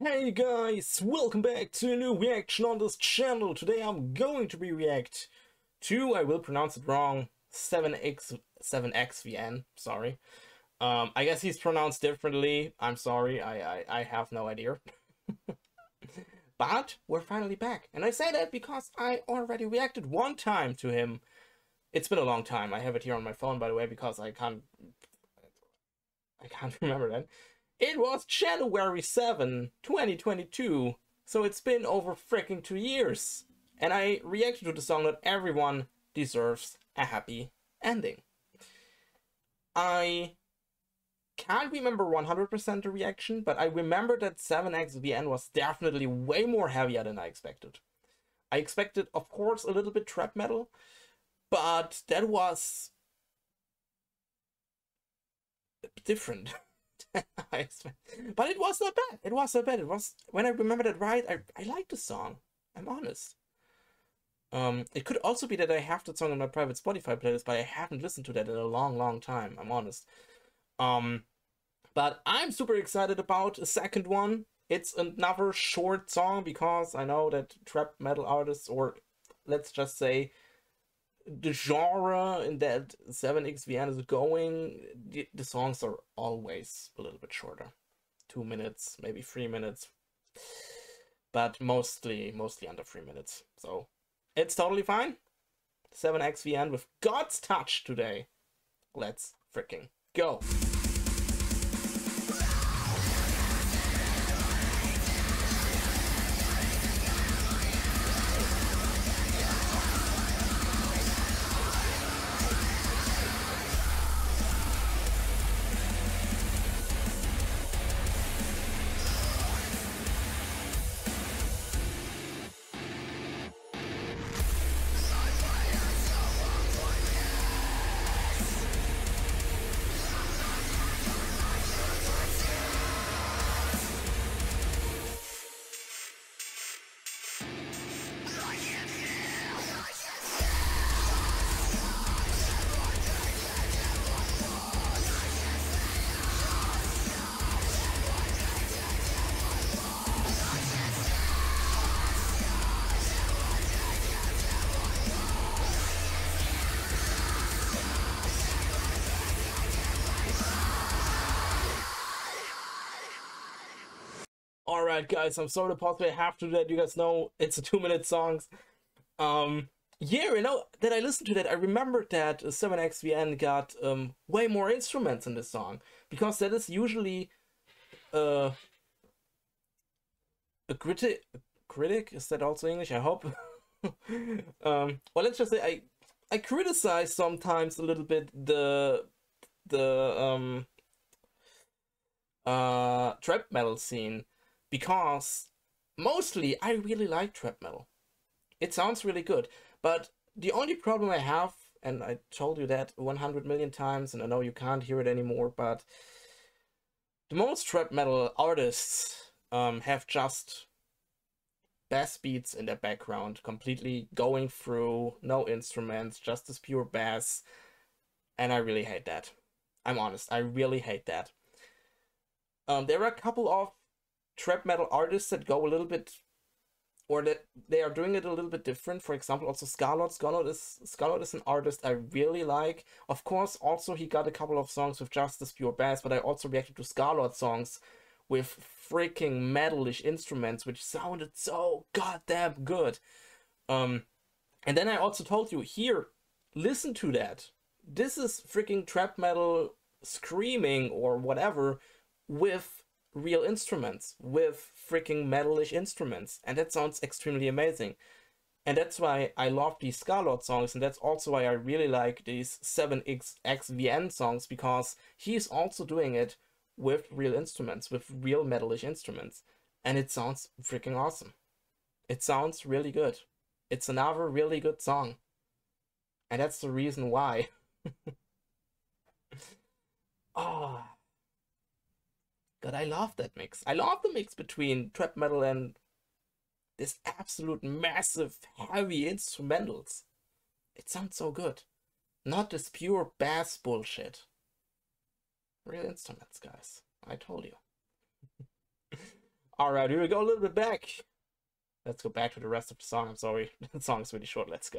Hey guys, welcome back to a new reaction on this channel. Today I'm going to be react to, I will pronounce it wrong, 7XVN, sorry. I guess he's pronounced differently. I'm sorry, I have no idea. But we're finally back. And I say that because I already reacted one time to him. It's been a long time. I have it here on my phone, by the way, because I can't remember that. It was January 7, 2022, so it's been over freaking 2 years. And I reacted to the song that everyone deserves a happy ending. I can't remember 100% the reaction, but I remember that 7XVN was definitely way more heavier than I expected. I expected, of course, a little bit trap metal, but that was different. But it was not bad. It was not bad. It was, when I remembered it right, I liked the song. I'm honest. It could also be that I have that song in my private Spotify playlist, but I haven't listened to that in a long, long time. I'm honest. But I'm super excited about a second one. It's another short song because I know that trap metal artists, or let's just say the genre in that 7XVN is going, the songs are always a little bit shorter, 2 minutes, maybe 3 minutes, but mostly under 3 minutes, so it's totally fine. 7XVN with God's Touch today. Let's freaking go. Alright guys, I'm sorry to pause, but I have to do that. You guys know it's a 2 minute song. Yeah, you know, that I listened to that, I remembered that 7XVN got way more instruments in this song, because that is usually a critic, is that also English? I hope. Well, let's just say I criticize sometimes a little bit the trap metal scene. Because mostly I really like trap metal. It sounds really good. But the only problem I have, and I told you that 100 million times, and I know you can't hear it anymore, but the most trap metal artists have just bass beats in their background, completely going through, no instruments, just this pure bass. And I really hate that. I'm honest, I really hate that. There are a couple of trap metal artists that go a little bit, or that they are doing it a little bit different. For example, also Scarlxrd is an artist I really like. Of course, also he got a couple of songs with just this pure bass, but I also reacted to Scarlxrd songs with freaking metalish instruments, which sounded so goddamn good. And then I also told you, here, listen to that. This is freaking trap metal screaming or whatever with real instruments, with freaking metalish instruments, and that sounds extremely amazing. And that's why I love these Scarlxrd songs, and that's also why I really like these 7XVN songs, because he's also doing it with real instruments, with real metalish instruments, and it sounds freaking awesome. It sounds really good. It's another really good song, and that's the reason why. Oh God, I love that mix. I love the mix between trap metal and this absolute massive heavy instrumentals. It sounds so good. Not this pure bass bullshit. Real instruments, guys. I told you. All right, here we go, a little bit back. Let's go back to the rest of the song. I'm sorry, the song is really short. Let's go.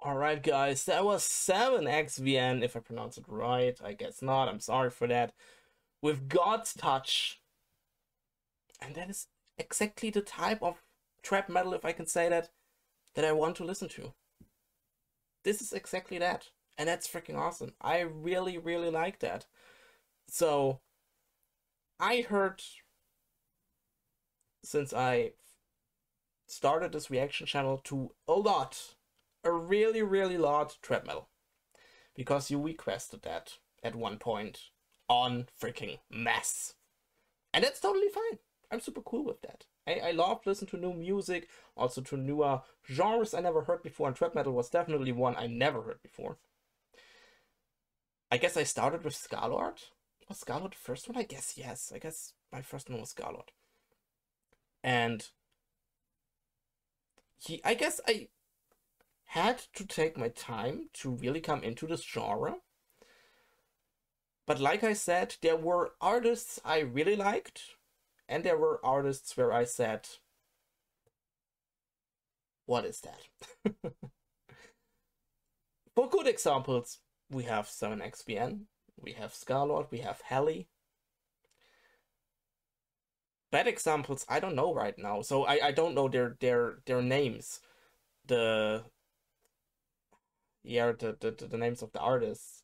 Alright guys, that was 7XVN, if I pronounce it right. I guess not, I'm sorry for that. With God's Touch. And that is exactly the type of trap metal, if I can say that, that I want to listen to. This is exactly that. And that's freaking awesome. I really, really like that. So, I heard, since I started this reaction channel, to a lot. A really, really large trap metal, because you requested that at one point on freaking Mass, and that's totally fine. I'm super cool with that. I love listening to new music, also to newer genres I never heard before, and trap metal was definitely one I never heard before. I guess I started with Scarlxrd. Was Scarlxrd the first one? I guess yes. I guess my first one was Scarlxrd, and he. I guess I had to take my time to really come into this genre. But like I said, there were artists I really liked, and there were artists where I said, what is that? For good examples, we have 7XVN, we have Scarlxrd, we have Halley. Bad examples, I don't know right now, so I don't know their names. The names of the artists,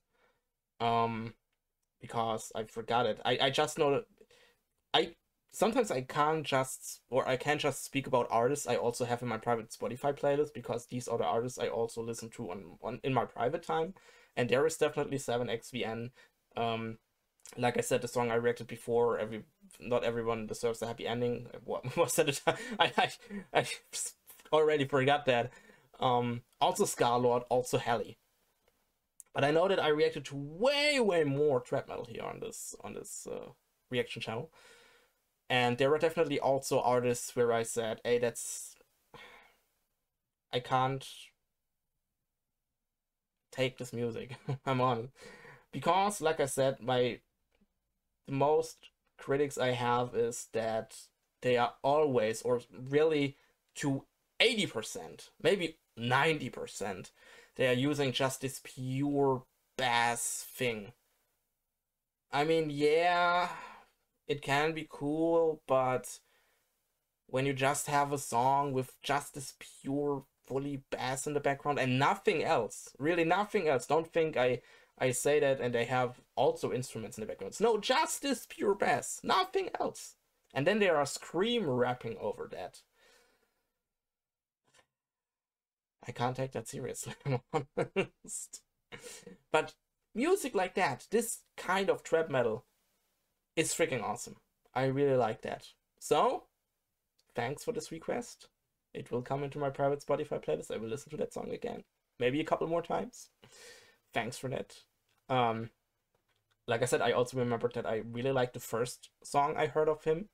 because I forgot it. I just know that I can't just speak about artists I also have in my private Spotify playlist, because these are the artists I also listen to in my private time, and there is definitely 7XVN. Like I said, the song I reacted before, not everyone deserves a happy ending. What was that? I already forgot that. Also Scarlxrd, also Halley. But I know that I reacted to way more trap metal here on this reaction channel, and there were definitely also artists where I said, hey, that's, I can't take this music. I'm on, because like I said, the most critics I have is that they are always, or really to 80%, maybe 90%, they are using just this pure bass thing. I mean, yeah, it can be cool, but when you just have a song with just this pure fully bass in the background and nothing else, really nothing else, don't think I say that and they have also instruments in the background. No, just this pure bass, nothing else. And then there are scream rapping over that. I can't take that seriously, I'm honest. But music like that, this kind of trap metal, is freaking awesome. I really like that. So, thanks for this request. It will come into my private Spotify playlist. I will listen to that song again. Maybe a couple more times. Thanks for that. Like I said, I also remembered that I really liked the first song I heard of him.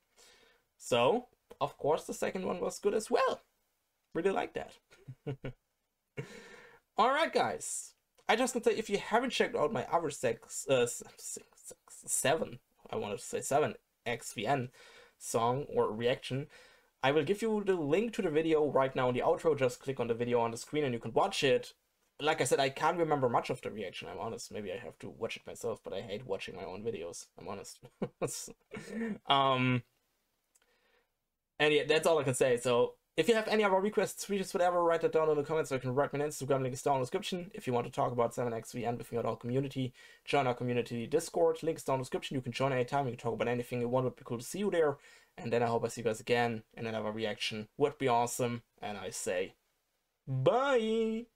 So, of course, the second one was good as well. Really like that. Alright guys, I just want to say, if you haven't checked out my other 7XVN song or reaction, I will give you the link to the video right now in the outro. Just click on the video on the screen and you can watch it. Like I said, I can't remember much of the reaction, I'm honest. Maybe I have to watch it myself, but I hate watching my own videos, I'm honest. And yeah, that's all I can say. So if you have any other requests, tweets, whatever, write that down in the comments, or you can write me on Instagram, link is down in the description. If you want to talk about 7XVN with me or our community, join our community Discord, link is down in the description. You can join anytime, you can talk about anything you want, it would be cool to see you there. And then I hope I see you guys again in another reaction, would be awesome. And I say, bye!